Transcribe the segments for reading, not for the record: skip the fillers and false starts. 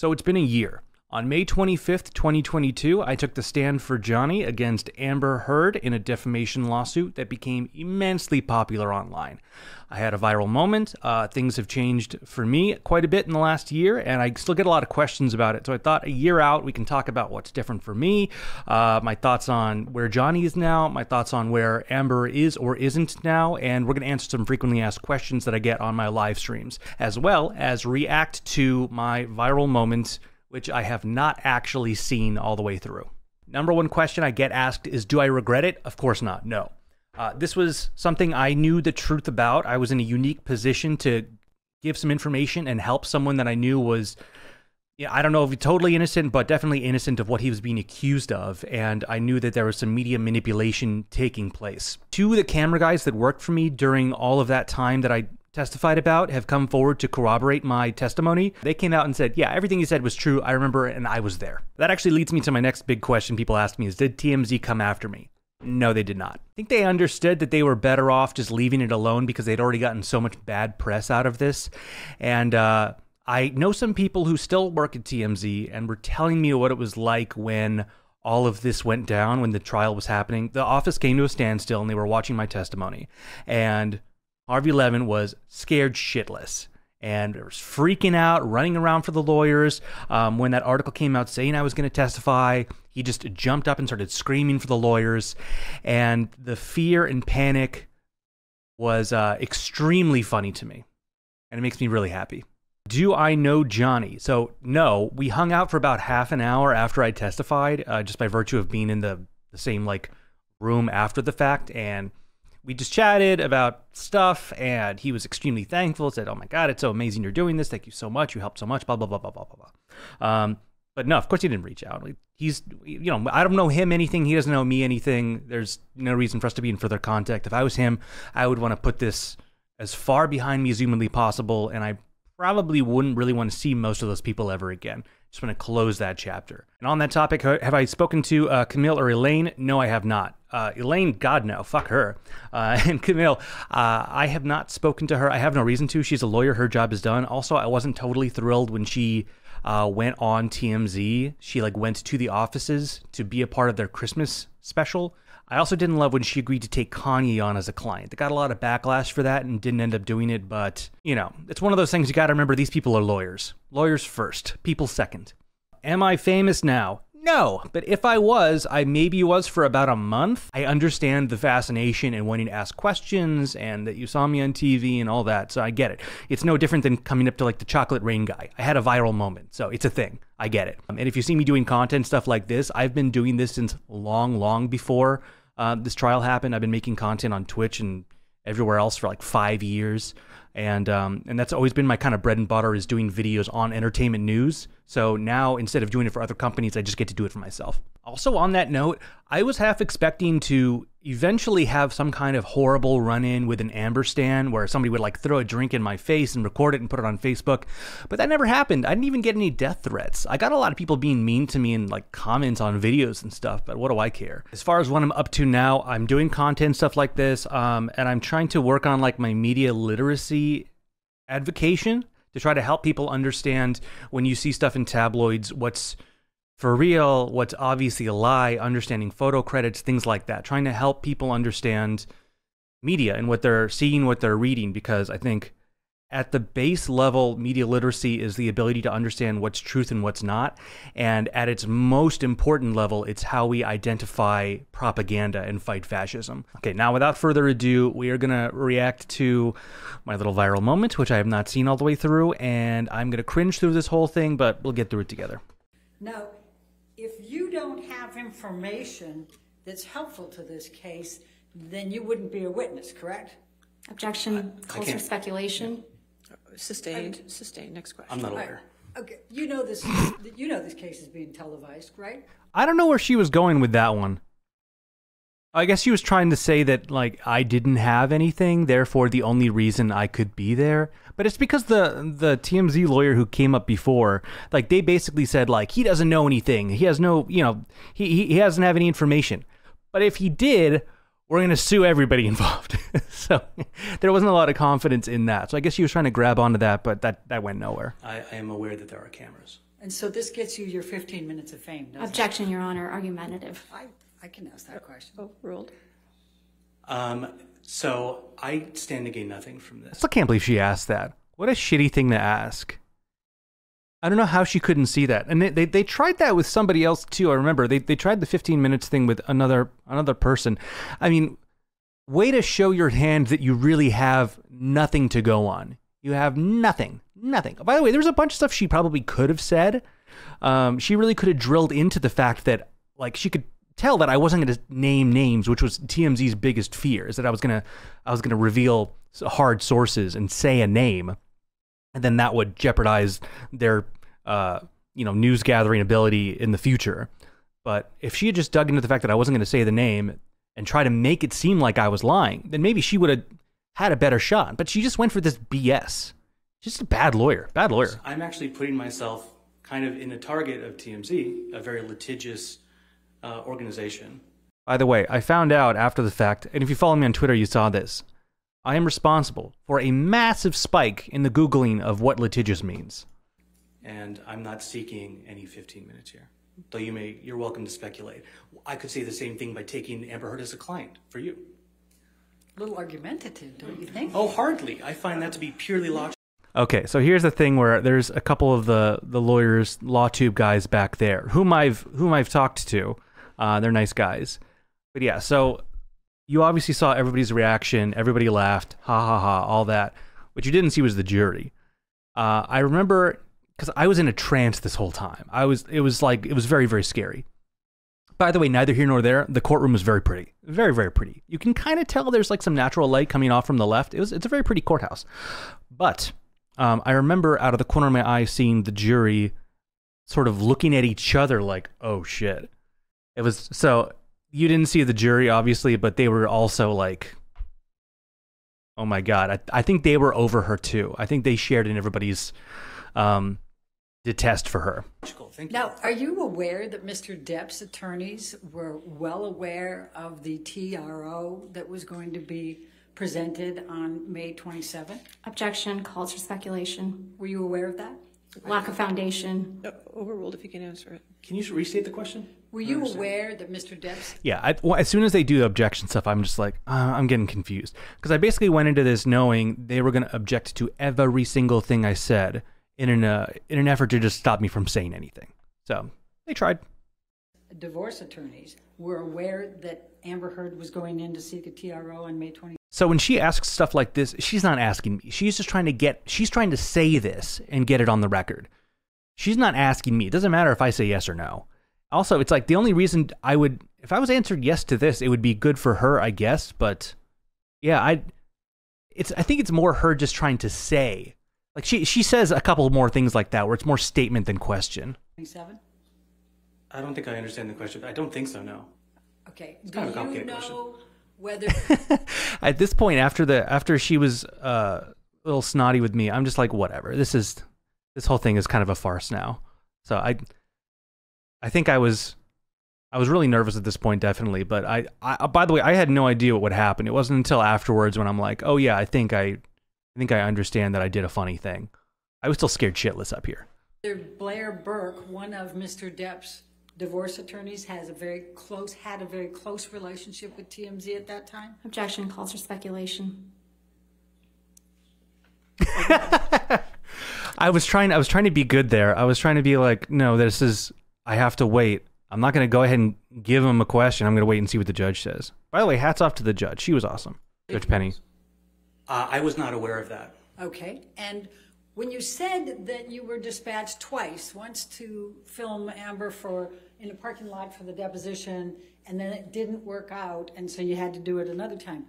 So it's been a year. On May 25th, 2022, I took the stand for Johnny against Amber Heard in a defamation lawsuit that became immensely popular online. I had a viral moment. Things have changed for me quite a bit in the last year, and I still get a lot of questions about it. So I thought a year out, we can talk about what's different for me, my thoughts on where Johnny is now, my thoughts on where Amber is or isn't now, and we're going to answer some frequently asked questions that I get on my live streams, as well as react to my viral moments, which I have not actually seen all the way through. Number one question I get asked is, do I regret it? Of course not, no. This was something I knew the truth about. I was in a unique position to give some information and help someone that I knew was, I don't know if totally innocent, but definitely innocent of what he was being accused of. And I knew that there was some media manipulation taking place. Two of the camera guys that worked for me during all of that time that I testified about have come forward to corroborate my testimony. They came out and said, yeah, everything you said was true. I remember, and I was there. That actually leads me to my next big question people ask me is, did TMZ come after me? No, they did not. I think they understood that they were better off just leaving it alone because they'd already gotten so much bad press out of this. And I know some people who still work at TMZ and were telling me what it was like when all of this went down, when the trial was happening. The office came to a standstill and they were watching my testimony. And Harvey Levin was scared shitless. And it was freaking out, running around for the lawyers. When that article came out saying I was going to testify, he just jumped up and started screaming for the lawyers. And the fear and panic was extremely funny to me. And it makes me really happy. Do I know Johnny? So no, we hung out for about half an hour after I testified, just by virtue of being in the same room after the fact. And we just chatted about stuff, and he was extremely thankful. Said, oh my God, it's so amazing you're doing this. Thank you so much. You helped so much, blah, blah, blah, blah, blah, blah, blah. But no, of course he didn't reach out. He's, I don't know him anything. He doesn't know me anything. There's no reason for us to be in further contact. If I was him, I would want to put this as far behind me as humanly possible, and I probably wouldn't really want to see most of those people ever again. Just want to close that chapter. And on that topic, have I spoken to Camille or Elaine? No, I have not. Elaine, God no, fuck her. And Camille, I have not spoken to her. I have no reason to. She's a lawyer. Her job is done. Also, I wasn't totally thrilled when she went on TMZ. She went to the offices to be a part of their Christmas special. I also didn't love when she agreed to take Kanye on as a client. They got a lot of backlash for that and didn't end up doing it. But, you know, it's one of those things you got to remember. These people are lawyers. Lawyers first, people second. Am I famous now? No, but if I was, I maybe was for about a month. I understand the fascination and wanting to ask questions and that you saw me on TV and all that, so I get it. It's no different than coming up to the Chocolate Rain guy. I had a viral moment, so it's a thing. I get it. And if you see me doing content, stuff like this, I've been doing this since long, long before this trial happened. I've been making content on Twitch and everywhere else for 5 years. And that's always been my kind of bread and butter, is doing videos on entertainment news. So now, instead of doing it for other companies, I just get to do it for myself. Also, on that note, I was half expecting to eventually have some kind of horrible run-in with an Amber stan where somebody would throw a drink in my face and record it and put it on Facebook, but that never happened. I didn't even get any death threats. I got a lot of people being mean to me and comments on videos and stuff, but what do I care? As far as what I'm up to now, I'm doing content stuff like this, and I'm trying to work on my media literacy advocation to try to help people understand when you see stuff in tabloids, what's for real, what's obviously a lie, understanding photo credits, things like that. Trying to help people understand media and what they're seeing, what they're reading, because I think at the base level, media literacy is the ability to understand what's truth and what's not. And at its most important level, it's how we identify propaganda and fight fascism. Okay, now without further ado, we are gonna react to my little viral moment, which I have not seen all the way through, and I'm gonna cringe through this whole thing, but we'll get through it together. Now, if you don't have information that's helpful to this case, then you wouldn't be a witness, correct? Objection, closer speculation. Sustained. Sustained. Next question. I'm not a lawyer. Okay. You know this case is being televised, right? I don't know where she was going with that one. I guess she was trying to say that I didn't have anything, therefore the only reason I could be there. But it's because the TMZ lawyer who came up before, they basically said he doesn't know anything. He has no, he doesn't have any information. But if he did, we're going to sue everybody involved. So there wasn't a lot of confidence in that. So I guess she was trying to grab onto that, but that went nowhere. I am aware that there are cameras. And so this gets you your 15 minutes of fame, doesn't Objection, it? Your Honor. Argumentative. I can ask that question. Oh, ruled. So I stand to gain nothing from this. I still can't believe she asked that. What a shitty thing to ask. I don't know how she couldn't see that. And they tried that with somebody else too. I remember they tried the 15 minutes thing with another person. I mean, way to show your hand that you really have nothing to go on. You have nothing, nothing. By the way, there's a bunch of stuff she probably could have said. She really could have drilled into the fact that, like, she could tell that I wasn't going to name names, which was TMZ's biggest fear, is that I was going to reveal hard sources and say a name. And then that would jeopardize their, you know, news gathering ability in the future. But if she had just dug into the fact that I wasn't going to say the name and try to make it seem like I was lying, then maybe she would have had a better shot. But she just went for this BS. Just a bad lawyer. Bad lawyer. I'm actually putting myself kind of in the target of TMZ, a very litigious organization. By the way, I found out after the fact, and if you follow me on Twitter, you saw this. I am responsible for a massive spike in the Googling of what litigious means. And I'm not seeking any 15 minutes here, though you're welcome to speculate. I could say the same thing by taking Amber Heard as a client for you. A little argumentative, don't you think? Oh, hardly. I find that to be purely logical. Okay, so here's the thing where there's a couple of the lawyers, LawTube guys back there, whom I've talked to. They're nice guys. But yeah, so you obviously saw everybody's reaction. Everybody laughed, ha ha ha, all that. What you didn't see was the jury. I remember, because I was in a trance this whole time. It was very, very scary. By the way, neither here nor there, the courtroom was very pretty. Very, very pretty. You can kind of tell there's like some natural light coming off from the left. It's a very pretty courthouse. But I remember out of the corner of my eye seeing the jury sort of looking at each other like, oh shit. It was so... You didn't see the jury, obviously, but they were also like, oh my God. I think they were over her too. I think they shared in everybody's detest for her. Now, are you aware that Mr. Depp's attorneys were well aware of the TRO that was going to be presented on May 27th? Objection, calls for speculation. Were you aware of that? Lack of foundation. Overruled if you can answer it. Can you restate the question? Were you aware that Mr. Depp's... Yeah, well, as soon as they do the objection stuff, I'm just like, I'm getting confused. Because I basically went into this knowing they were going to object to every single thing I said in an effort to just stop me from saying anything. So they tried. Divorce attorneys were aware that Amber Heard was going in to seek a TRO on May 20th. So when she asks stuff like this, she's not asking me. She's just trying to get, she's trying to say this and get it on the record. She's not asking me. It doesn't matter if I say yes or no. Also, it's like the only reason I would, if I was answered yes to this, it would be good for her, I guess. But yeah, I think it's more her just trying to say, like she says a couple more things like that where it's more statement than question. 27? I don't think I understand the question. I don't think so, no. Okay. It's kind of a complicated question. Whether at this point, after she was a little snotty with me, I'm just like, whatever. This whole thing is kind of a farce now. So I think I was really nervous at this point, definitely. But I by the way, I had no idea what would happen. It wasn't until afterwards when I'm like, oh yeah, I think I understand that I did a funny thing. I was still scared shitless up here. Blair Burke, one of Mr. Depp's divorce attorneys, had a very close relationship with TMZ at that time. Objection, calls for speculation. I was trying to be good there. I was trying to be like, no, this is, I have to wait. I'm not going to go ahead and give him a question. I'm going to wait and see what the judge says. By the way, hats off to the judge. She was awesome. Judge Penny. I was not aware of that. Okay. And when you said that you were dispatched twice, once to film Amber in a parking lot for the deposition, and then it didn't work out, and so you had to do it another time.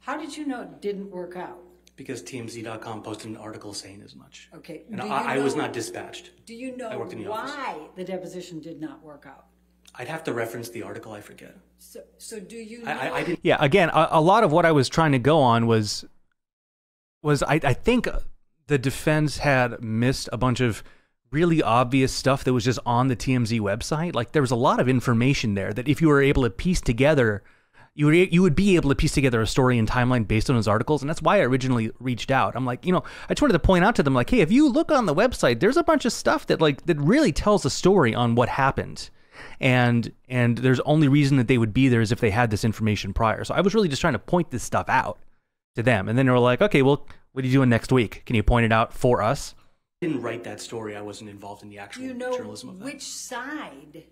How did you know it didn't work out? Because TMZ.com posted an article saying as much. Okay. And I was not dispatched. Do you know why the deposition did not work out? I'd have to reference the article. I forget. So do you know? I didn't. Yeah, again, a lot of what I was trying to go on was I think the defense had missed a bunch of really obvious stuff that was just on the TMZ website. Like, there was a lot of information there that if you were able to piece together you would be able to piece together a story and timeline based on his articles. And that's why I originally reached out. I'm like, you know, I just wanted to point out to them, like, hey, if you look on the website, there's a bunch of stuff that like, that really tells a story on what happened. And there's only reason that they would be there is if they had this information prior. So I was really just trying to point this stuff out to them. And then they were like, okay, well, what are you doing next week? Can you point it out for us? I didn't write that story. I wasn't involved in the actual journalism of that.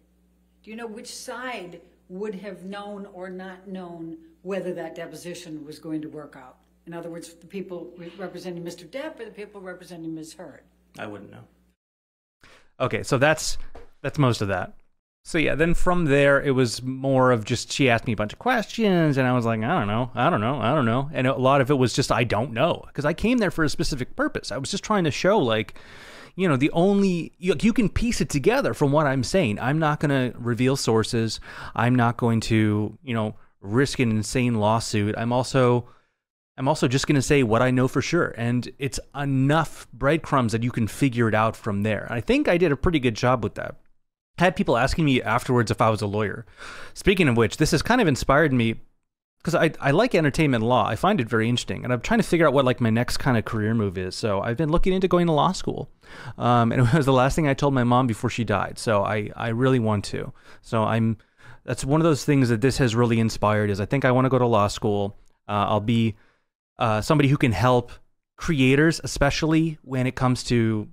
Do you know which side would have known or not known whether that deposition was going to work out? In other words, the people representing Mr. Depp or the people representing Ms. Heard? I wouldn't know. Okay, so that's most of that. So yeah, then from there, it was more of just, she asked me a bunch of questions and I was like, I don't know. And a lot of it was just, I don't know. Because I came there for a specific purpose. I was just trying to show, like, you know, the only, you can piece it together from what I'm saying. I'm not going to reveal sources. I'm not going to, you know, risk an insane lawsuit. I'm also just going to say what I know for sure. And it's enough breadcrumbs that you can figure it out from there. I think I did a pretty good job with that. I had people asking me afterwards if I was a lawyer. Speaking of which, this has kind of inspired me because I like entertainment law. I find it very interesting, and I'm trying to figure out what like my next kind of career move is. So I've been looking into going to law school, and it was the last thing I told my mom before she died. So I really want to. So that's one of those things that this has really inspired is I think I want to go to law school. I'll be somebody who can help creators, especially when it comes to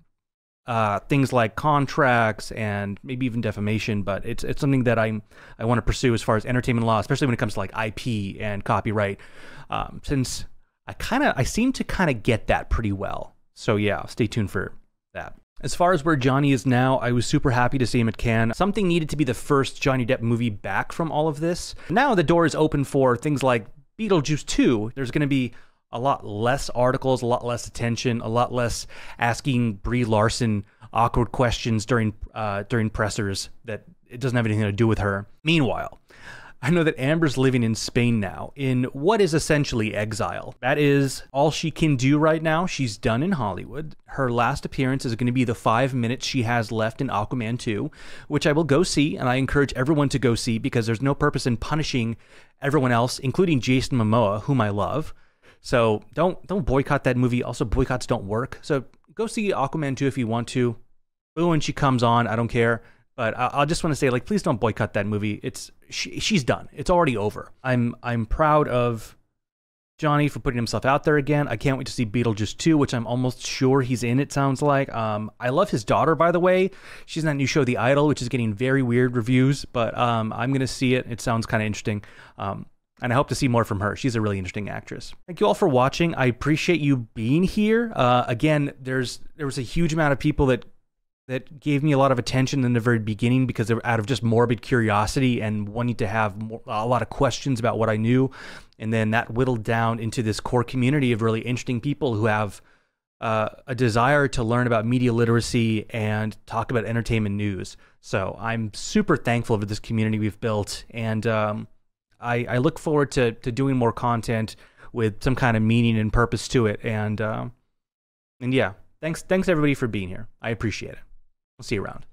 things like contracts and maybe even defamation, but it's something that I want to pursue as far as entertainment law, especially when it comes to like IP and copyright, since I seem to kind of get that pretty well. So yeah, stay tuned for that. As far as where Johnny is now, I was super happy to see him at Cannes. Something needed to be the first Johnny Depp movie back from all of this. Now the door is open for things like Beetlejuice 2. There's going to be a lot less articles, a lot less attention, a lot less asking Brie Larson awkward questions during pressers that it doesn't have anything to do with her. Meanwhile, I know that Amber's living in Spain now in what is essentially exile. That is all she can do right now. She's done in Hollywood. Her last appearance is going to be the 5 minutes she has left in Aquaman 2, which I will go see, and I encourage everyone to go see because there's no purpose in punishing everyone else, including Jason Momoa, whom I love. So don't boycott that movie. Also, boycotts don't work. So go see Aquaman 2 if you want to. Boo when she comes on, I don't care. But I just want to say, like, please don't boycott that movie. She's done. It's already over. I'm proud of Johnny for putting himself out there again. I can't wait to see Beetlejuice 2, which I'm almost sure he's in, it sounds like. I love his daughter, by the way. She's in that new show, The Idol, which is getting very weird reviews. But I'm going to see it. It sounds kind of interesting. And I hope to see more from her. She's a really interesting actress. Thank you all for watching. I appreciate you being here. Again, there was a huge amount of people that gave me a lot of attention in the very beginning because they were out of just morbid curiosity and wanting to have a lot of questions about what I knew. And then that whittled down into this core community of really interesting people who have a desire to learn about media literacy and talk about entertainment news. So I'm super thankful for this community we've built. And I look forward to doing more content with some kind of meaning and purpose to it. And yeah, thanks everybody for being here. I appreciate it. We'll see you around.